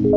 就那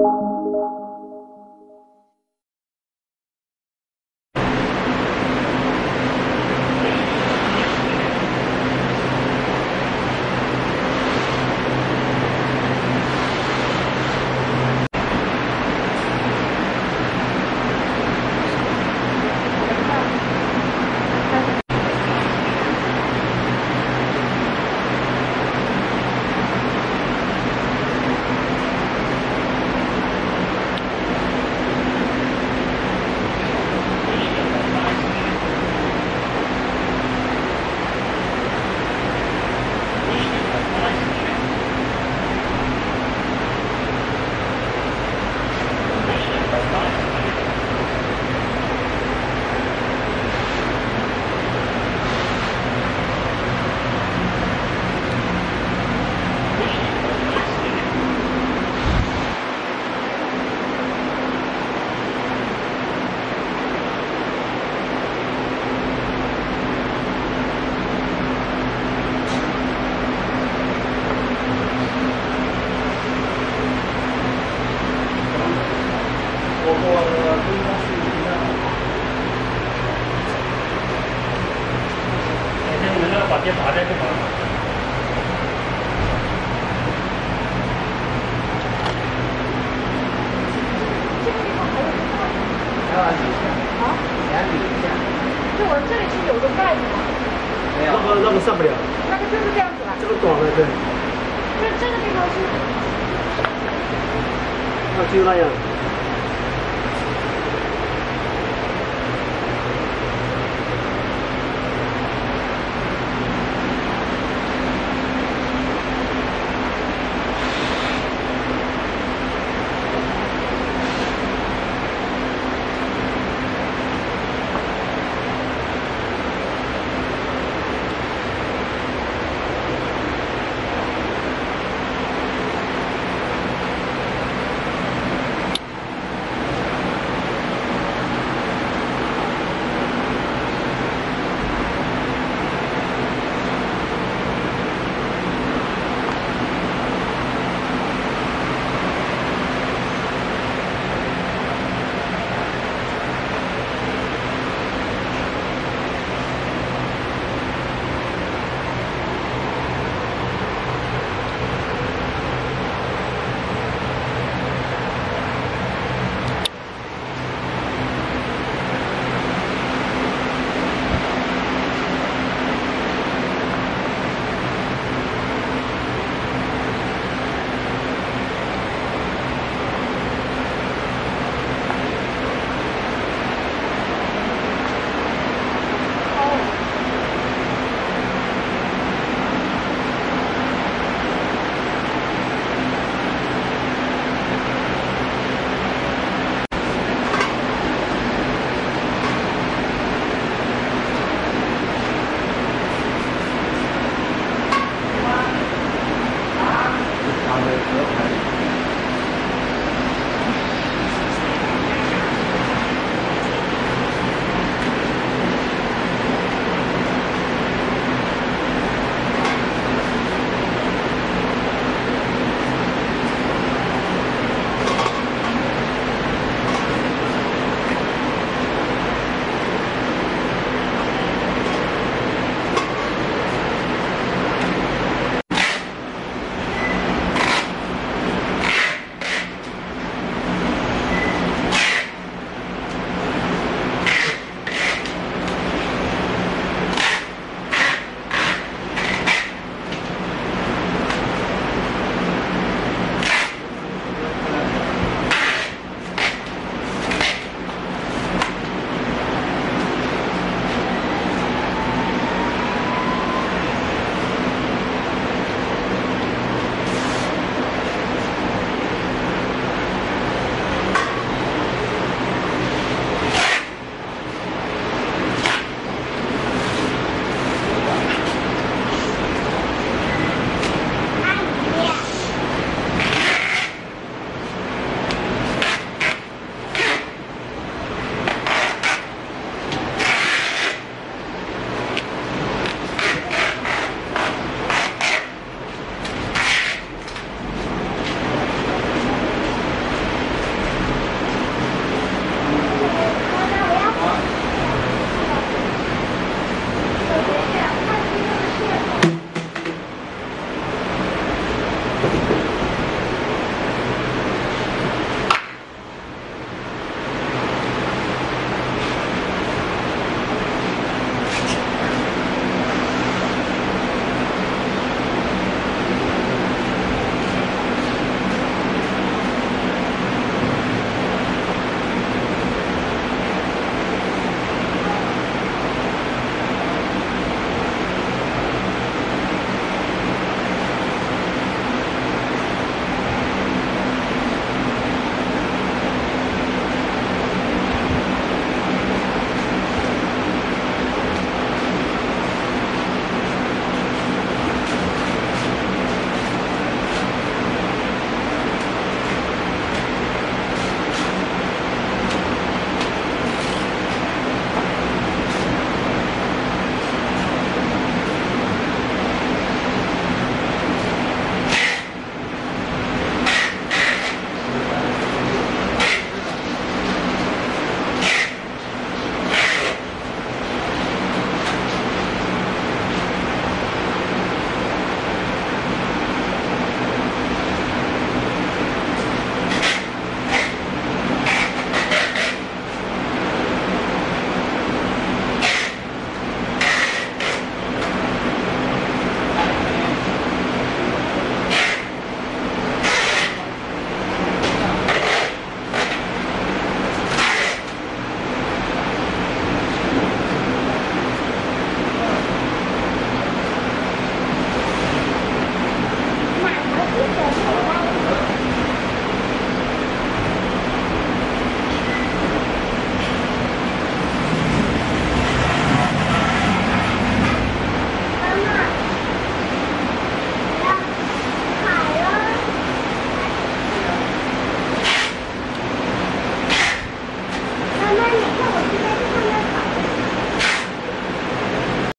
样。